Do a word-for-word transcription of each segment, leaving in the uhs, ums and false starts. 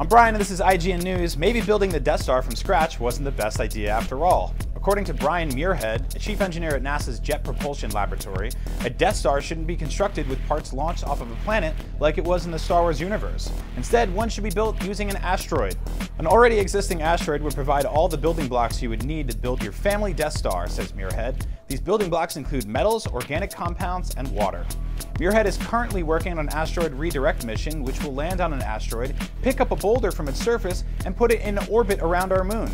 I'm Brian and this is I G N News. Maybe building the Death Star from scratch wasn't the best idea after all. According to Brian Muirhead, a chief engineer at NASA's Jet Propulsion Laboratory, a Death Star shouldn't be constructed with parts launched off of a planet like it was in the Star Wars universe. Instead, one should be built using an asteroid. An already existing asteroid would provide all the building blocks you would need to build your family Death Star, says Muirhead. These building blocks include metals, organic compounds, and water. Muirhead is currently working on an Asteroid Redirect mission, which will land on an asteroid, pick up a boulder from its surface, and put it in orbit around our moon.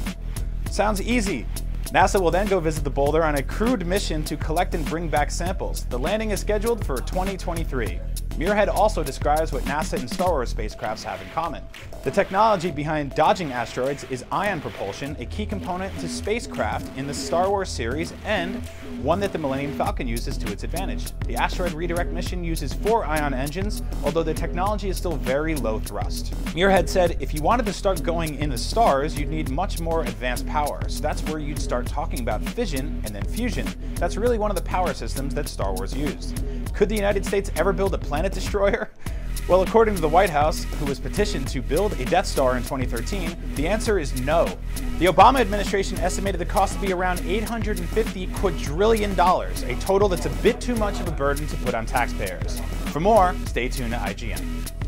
Sounds easy. NASA will then go visit the boulder on a crewed mission to collect and bring back samples. The landing is scheduled for twenty twenty-three. Muirhead also describes what NASA and Star Wars spacecrafts have in common. The technology behind dodging asteroids is ion propulsion, a key component to spacecraft in the Star Wars series and one that the Millennium Falcon uses to its advantage. The Asteroid Redirect mission uses four ion engines, although the technology is still very low thrust. Muirhead said, if you wanted to start going in the stars, you'd need much more advanced power. So that's where you'd start talking about fission and then fusion. That's really one of the power systems that Star Wars used. Could the United States ever build a planet destroyer? Well, according to the White House, who was petitioned to build a Death Star in twenty thirteen, the answer is no. The Obama administration estimated the cost to be around eight hundred fifty quadrillion dollars, a total that's a bit too much of a burden to put on taxpayers. For more, stay tuned to I G N.